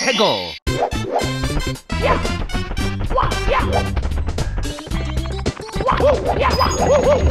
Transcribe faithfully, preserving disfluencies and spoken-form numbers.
Hegel. Yeah. Wah, yeah. Wah, yeah. Woo, yeah. Woo, woo.